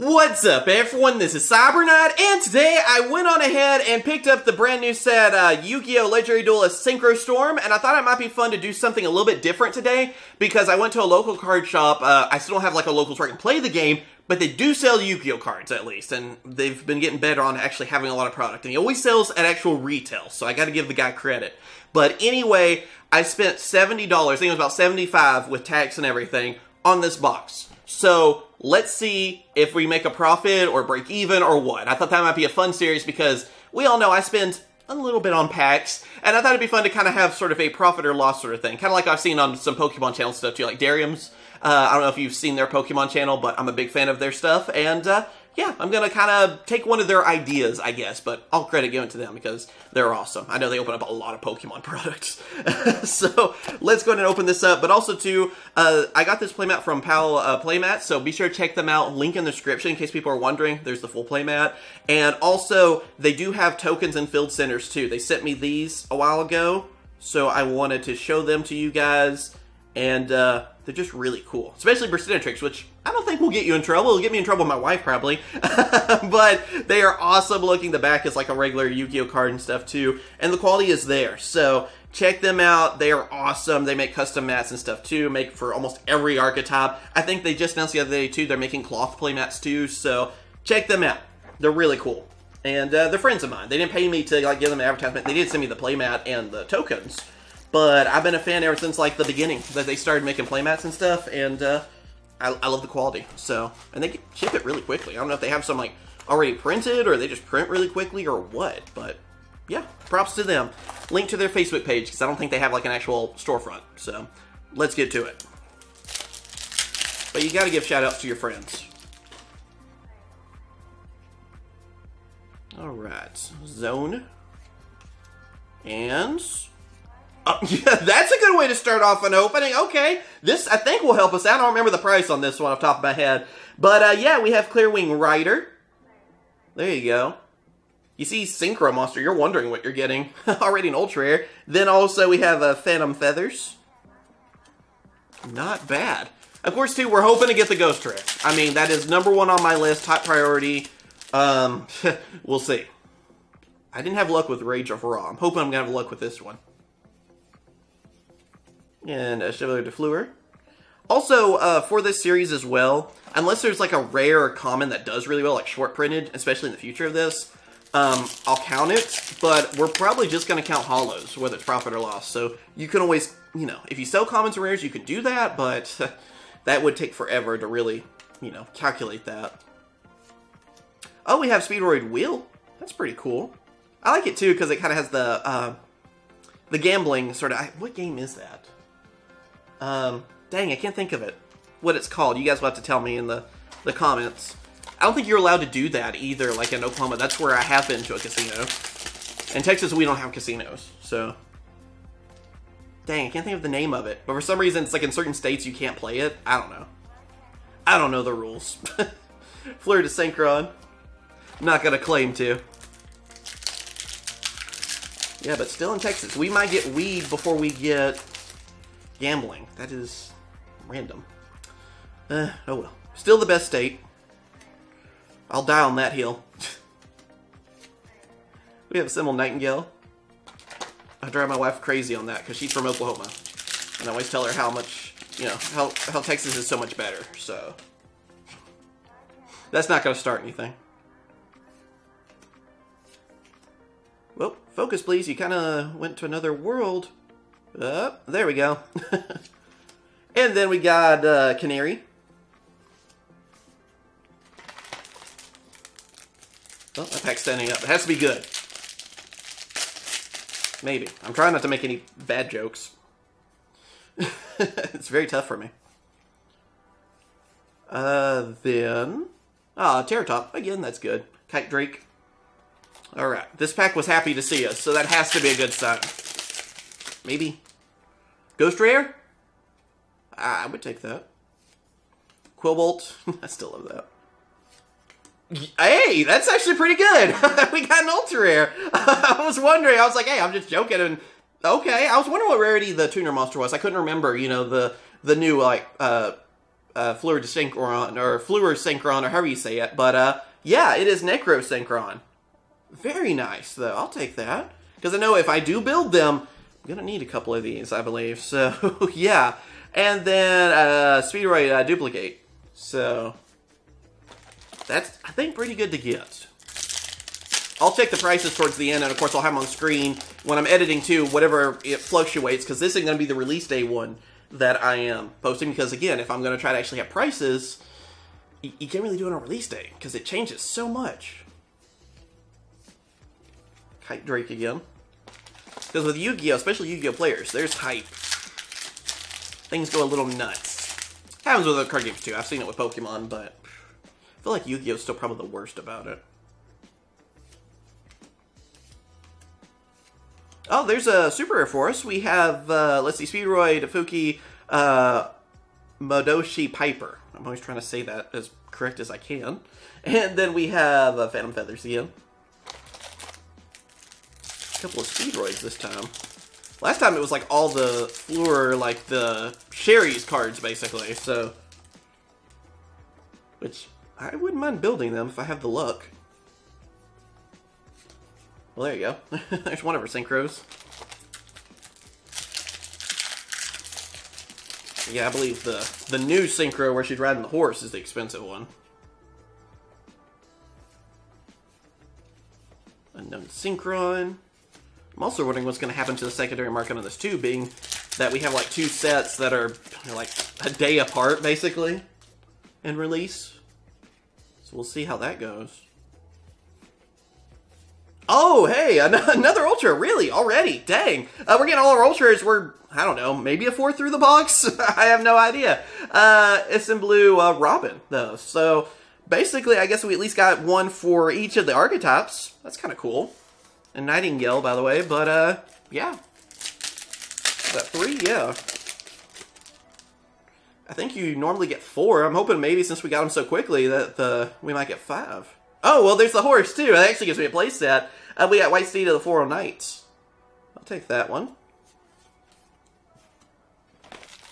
What's up everyone, this is Cyberknight, and today I went on ahead and picked up the brand new set Yu-Gi-Oh! Legendary Duelist Synchro Storm, and I thought it might be fun to do something a little bit different today, because I went to a local card shop. I still don't have like a local store I can play the game, but they do sell Yu-Gi-Oh! Cards at least, and they've been getting better on actually having a lot of product, and he always sells at actual retail, so I gotta give the guy credit. But anyway, I spent $70, I think it was about $75 with tax and everything, on this box. So let's see if we make a profit or break even or what. I thought that might be a fun series because we all know I spend a little bit on packs, and I thought it'd be fun to kind of have sort of a profit or loss sort of thing. Kind of like I've seen on some Pokemon Channel stuff too, like Dariam's. I don't know if you've seen their Pokemon Channel, but I'm a big fan of their stuff, and yeah, I'm gonna kind of take one of their ideas, I guess, but all credit given to them because they're awesome. I know they open up a lot of Pokemon products. So let's go ahead and open this up. But also too, I got this playmat from PaoMangaMats, so be sure to check them out. Link in the description in case people are wondering. There's the full playmat. And also, they do have tokens and field centers too. They sent me these a while ago, so I wanted to show them to you guys. And they're just really cool, especially Bersedentrix, which I don't think will get you in trouble. It'll get me in trouble with my wife, probably. But they are awesome looking. The back is like a regular Yu-Gi-Oh card and stuff, too. And the quality is there. So check them out. They are awesome. They make custom mats and stuff, too. Make for almost every archetype. I think they just announced the other day, too, they're making cloth play mats, too. So check them out. They're really cool. And they're friends of mine. They didn't pay me to like give them an advertisement. They did send me the play mat and the tokens. But I've been a fan ever since, like, the beginning that they started making playmats and stuff, and I love the quality, so. And they ship it really quickly. I don't know if they have some, like, already printed, or they just print really quickly, or what, but yeah, props to them. Link to their Facebook page, because I don't think they have, like, an actual storefront, so let's get to it. But you gotta give shout-outs to your friends. Alright, zone. And... yeah, that's a good way to start off an opening. Okay, this I think will help us out. I don't remember the price on this one off the top of my head. But yeah, we have Clearwing Rider. There you go. You see Synchro Monster, you're wondering what you're getting. Already an ultra rare. Then also we have Phantom Feathers. Not bad. Of course, too, we're hoping to get the Ghost Rare. I mean, that is number one on my list, top priority. We'll see. I didn't have luck with Rage of Raw. I'm hoping I'm going to have luck with this one. And Chevalier de Fleur. Also, for this series as well, unless there's like a rare or common that does really well, like short printed, especially in the future of this, I'll count it, but we're probably just going to count hollows, whether it's profit or loss. So you can always, you know, if you sell commons or rares, you can do that, but that would take forever to really, you know, calculate that. Oh, we have Speedroid Wheel. That's pretty cool. I like it too, because it kind of has the gambling sort of, what game is that? Dang, I can't think of it. What it's called. You guys will have to tell me in the comments. I don't think you're allowed to do that either, like in Oklahoma. That's where I have been to a casino. In Texas, we don't have casinos, so... Dang, I can't think of the name of it. But for some reason, it's like in certain states you can't play it. I don't know. I don't know the rules. Fleur to Synchron. Not gonna claim to. Yeah, but still in Texas. We might get weed before we get... gambling. That is random. Oh well. Still the best state. I'll die on that hill. We have a Symbol Nightingale. I drive my wife crazy on that because she's from Oklahoma. And I always tell her how much, you know, how Texas is so much better. So, that's not going to start anything. Well, focus please. You kind of went to another world. Up, there we go. And then we got Canary. Oh, that pack's standing up. It has to be good. Maybe. I'm trying not to make any bad jokes. It's very tough for me. Then... Ah, Terror Top. Again, that's good. Kite Drake. Alright. This pack was happy to see us, so that has to be a good sign. Maybe. Ghost Rare? I would take that. Quill Bolt? I still love that. Hey, that's actually pretty good. We got an Ultra Rare. I was wondering. I was like, hey, I'm just joking. And okay, I was wondering what rarity the Tuner Monster was. I couldn't remember, you know, the new, like, Fleur to Synchron, or Fleur Synchron, or however you say it. But, yeah, it is Necro Synchron. Very nice, though. I'll take that. Because I know if I do build them, I'm going to need a couple of these, I believe. So, yeah. And then, Speedroid Duplicate. So, that's, I think, pretty good to get. I'll check the prices towards the end, and of course I'll have them on screen when I'm editing too, whatever it fluctuates, because this isn't going to be the release day one that I am posting, because again, if I'm going to try to actually have prices, you can't really do it on release day, because it changes so much. Kite Drake again. Because with Yu-Gi-Oh, especially Yu-Gi-Oh players, there's hype. Things go a little nuts. Happens with other card games too, I've seen it with Pokemon, but I feel like Yu-Gi-Oh's still probably the worst about it. Oh, there's a Super Air Force. We have, let's see, Speedroid, Fuki, Modoshi Piper. I'm always trying to say that as correct as I can. And then we have Phantom Feathers again. A couple of Speedroids this time. Last time it was like all the Fleur, like the Sherry's cards, basically, so. Which, I wouldn't mind building them if I have the luck. Well, there you go. There's one of her synchros. Yeah, I believe the new synchro where she's riding the horse is the expensive one. Unknown Synchron. I'm also wondering what's going to happen to the secondary market on this too, being that we have like two sets that are like a day apart, basically, in release. So we'll see how that goes. Oh, hey, another Ultra, really, already, dang. We're getting all our Ultras, we're, I don't know, maybe a four through the box? I have no idea. It's in blue Robin, though, so basically I guess we at least got one for each of the archetypes. That's kind of cool. And Nightingale, by the way, but, yeah. Is that three? Yeah. I think you normally get four. I'm hoping maybe since we got them so quickly that we might get five. Oh, well, there's the horse, too. That actually gives me a playset. We got White Seed of the Four of Knights. I'll take that one.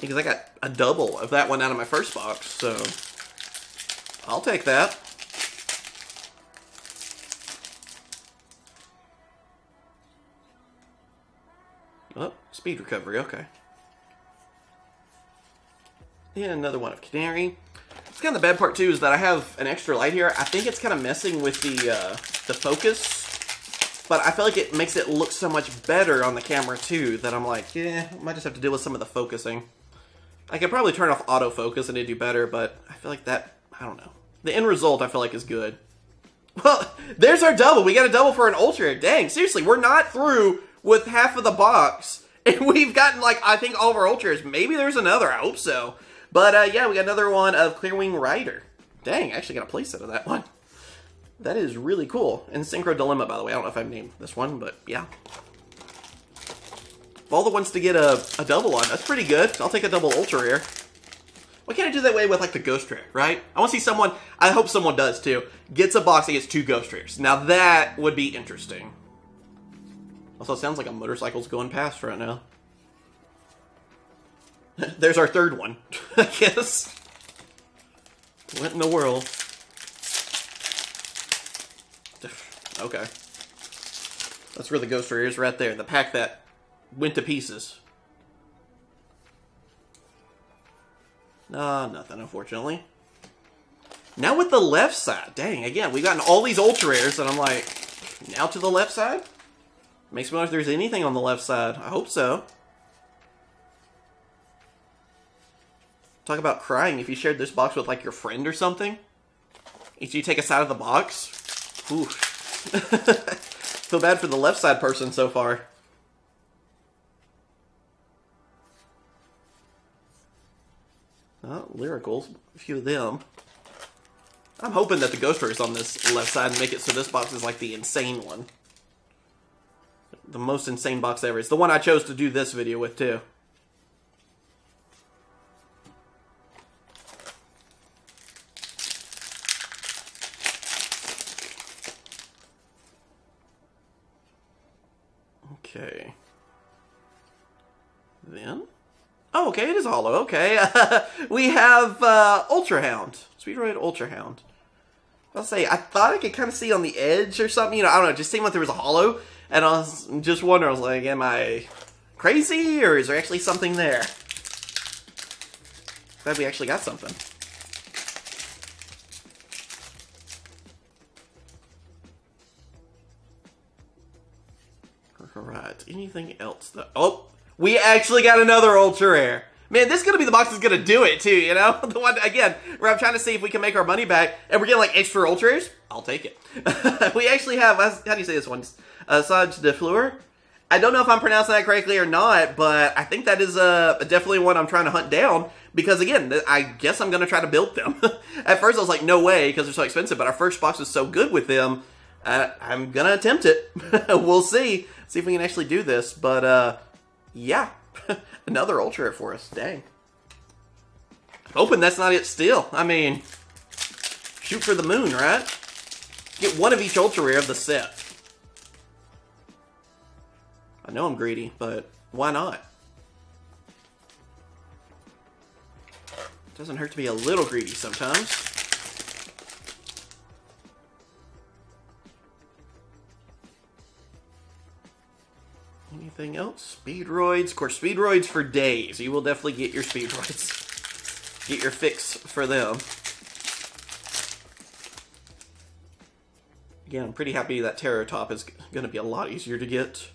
Because I got a double of that one out of my first box, so I'll take that. Oh, speed recovery, okay. And another one of Canary. It's kind of the bad part, too, is that I have an extra light here. I think it's kind of messing with the focus, but I feel like it makes it look so much better on the camera, too, that I'm like, yeah, I might just have to deal with some of the focusing. I could probably turn off autofocus and it'd do better, but I feel like that, I don't know. The end result, I feel like, is good. Well, there's our double. We got a double for an Ultra. Dang, seriously, we're not through with half of the box, and we've gotten, like, I think all of our Ultras. Maybe there's another. I hope so. But, yeah, we got another one of Clearwing Rider. Dang, I actually got a playset of that one. That is really cool. And Synchro Dilemma, by the way. I don't know if I've named this one, but, yeah. Of all the ones to get a double on, that's pretty good. I'll take a double Ultra Rare. Why can't I do that way with, like, the Ghost Rare, right? I want to see someone, I hope someone does, too, gets a box that gets two Ghost Rares. Now, that would be interesting. Also, it sounds like a motorcycle's going past right now. There's our third one, I guess. What in the world? Okay. That's where the Ghost Rare is, right there. The pack that went to pieces. Nothing, unfortunately. Now with the left side. Dang, again, we've gotten all these Ultra Rares, and I'm like, now to the left side? Makes me wonder if there's anything on the left side. I hope so. Talk about crying if you shared this box with, like, your friend or something. If you take a side of the box. Ooh. Feel bad for the left side person so far. Oh, Lyricals. A few of them. I'm hoping that the Ghost Rare is on this left side and make it so this box is, like, the insane one. The most insane box ever. It's the one I chose to do this video with, too. Oh, okay, it is hollow. Okay. We have Ultra Hound. Speedroid Ultra Hound. I'll say, I thought I could kind of see on the edge or something. You know, I don't know. Just seeing what there was a hollow. And I was just wondering, I was like, am I crazy? Or is there actually something there? Glad we actually got something. Alright, anything else though? Oh, we actually got another Ultra Rare. Man, this is going to be the box that's going to do it too, you know? The one, again, where I'm trying to see if we can make our money back, and we're getting like extra Ultra Rares? I'll take it. We actually have, how do you say this one? Modoshi de Fleur? I don't know if I'm pronouncing that correctly or not, but I think that is definitely one I'm trying to hunt down, because again, I guess I'm going to try to build them. At first I was like, no way, because they're so expensive, but our first box was so good with them, I'm going to attempt it. We'll see. See if we can actually do this, but yeah, another Ultra Rare for us. Dang. Hoping that's not it still. I mean, shoot for the moon, right? Get one of each Ultra Rare of the set. I know I'm greedy, but why not? It doesn't hurt to be a little greedy sometimes. Anything else? Speedroids. Of course, Speedroids for days. You will definitely get your Speedroids. Get your fix for them. Again, I'm pretty happy that Terror Top is going to be a lot easier to get.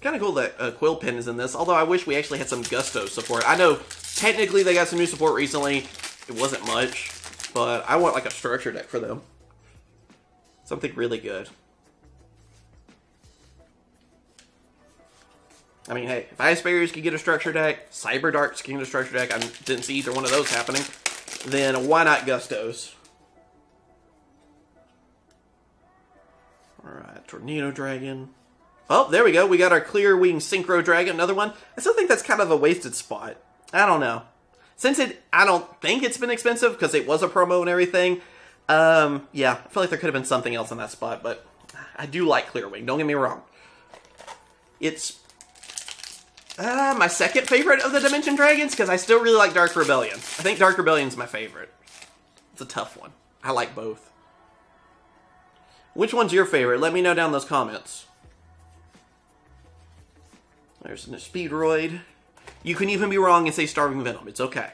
Kind of cool that Quill Pin is in this, although I wish we actually had some Gusto support. I know technically they got some new support recently. It wasn't much, but I want like a structure deck for them. Something really good. I mean, hey, if Iceberries could get a structure deck, Cyberdarks can get a structure deck, I didn't see either one of those happening, then why not Gustos? Alright, Tornado Dragon. Oh, there we go, we got our Clearwing Synchro Dragon, another one. I still think that's kind of a wasted spot. I don't know. Since it, I don't think it's been expensive, because it was a promo and everything, yeah, I feel like there could have been something else in that spot, but I do like Clearwing, don't get me wrong. It's my second favorite of the Dimension Dragons, because I still really like Dark Rebellion. I think Dark Rebellion's my favorite. It's a tough one. I like both. Which one's your favorite? Let me know down in those comments. There's a Speedroid. You can even be wrong and say Starving Venom. It's okay.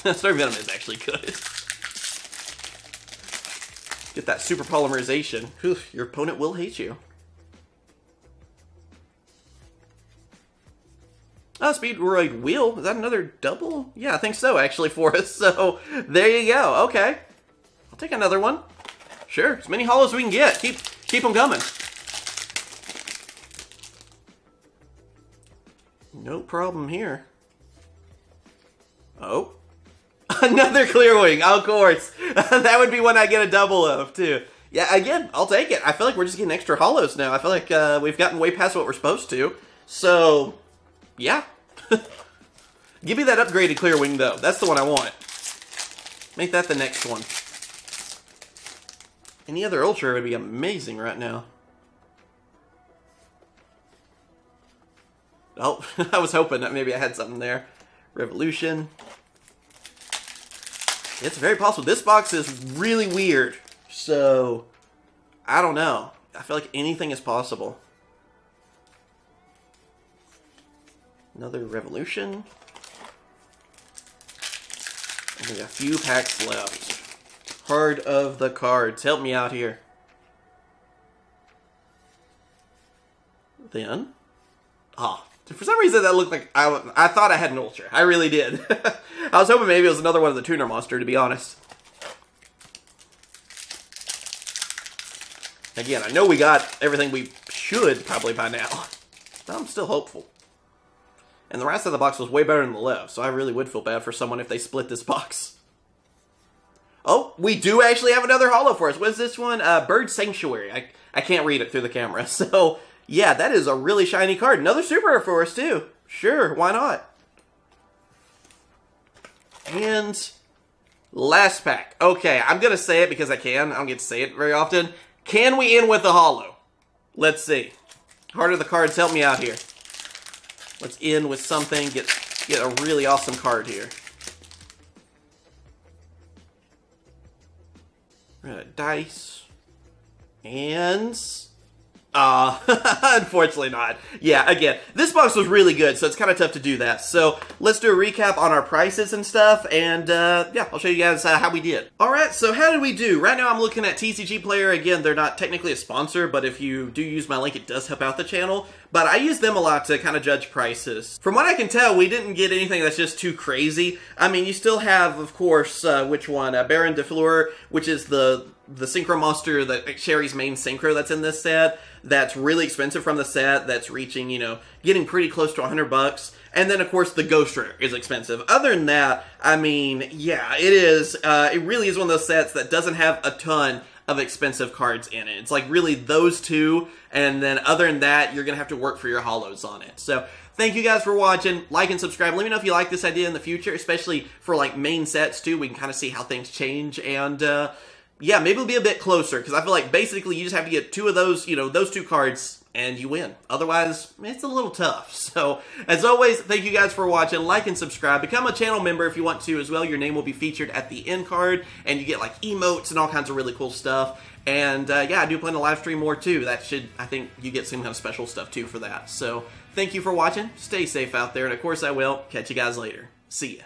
Starving Venom is actually good. Get that Super Polymerization. Whew, your opponent will hate you. Oh, Speedroid Wheel. Is that another double? Yeah, I think so, actually, for us. So, there you go. Okay. I'll take another one. Sure. As many hollows we can get. Keep them coming. No problem here. Oh. Another Clearwing. Of course. That would be one I get a double of, too. Yeah, again, I'll take it. I feel like we're just getting extra hollows now. I feel like we've gotten way past what we're supposed to. So... yeah. Give me that upgraded Clearwing, though. That's the one I want. Make that the next one. Any other Ultra would be amazing right now. Oh, I was hoping that maybe I had something there. Revolution. It's very possible. This box is really weird. So, I don't know. I feel like anything is possible. Another Revolution. Only a few packs left. Heart of the Cards. Help me out here. Then. Ah. Oh, for some reason that looked like... I thought I had an Ultra. I really did. I was hoping maybe it was another one of the Tuner Monster, to be honest. Again, I know we got everything we should probably by now. But I'm still hopeful. And the right side of the box was way better than the left, so I really would feel bad for someone if they split this box. Oh, we do actually have another holo for us. What is this one? Bird Sanctuary. I can't read it through the camera. So, yeah, that is a really shiny card. Another Super Air Force for us, too. Sure, why not? And last pack. Okay, I'm going to say it because I can. I don't get to say it very often. Can we end with a holo? Let's see. Heart of the Cards, help me out here. Let's end with something, get a really awesome card here. Dice. And... Unfortunately not. Yeah, again, this box was really good, so it's kind of tough to do that. So let's do a recap on our prices and stuff, and yeah, I'll show you guys how we did. Alright, so how did we do? Right now I'm looking at TCGPlayer. Again, they're not technically a sponsor, but if you do use my link, it does help out the channel. But I use them a lot to kind of judge prices. From what I can tell, we didn't get anything that's just too crazy. I mean, you still have, of course, which one? Baronne de Fleur, which is the Synchro Monster, that Sherry's main Synchro that's in this set, that's really expensive from the set, that's reaching, you know, getting pretty close to 100 bucks. And then, of course, the Ghost Rare is expensive. Other than that, I mean, yeah, it is, it really is one of those sets that doesn't have a ton of expensive cards in it. It's like really those two, and then other than that, you're going to have to work for your holos on it. So, thank you guys for watching. Like and subscribe. Let me know if you like this idea in the future, especially for, like, main sets, too. We can kind of see how things change, and, yeah, maybe it'll be a bit closer, because I feel like basically you just have to get two of those, you know, those two cards, and you win. Otherwise, it's a little tough. So, as always, thank you guys for watching. Like and subscribe. Become a channel member if you want to as well. Your name will be featured at the end card, and you get, like, emotes and all kinds of really cool stuff. And, yeah, I do plan to live stream more, too. That should, I think, you get some kind of special stuff, too, for that. So, thank you for watching. Stay safe out there, and, of course, I will catch you guys later. See ya.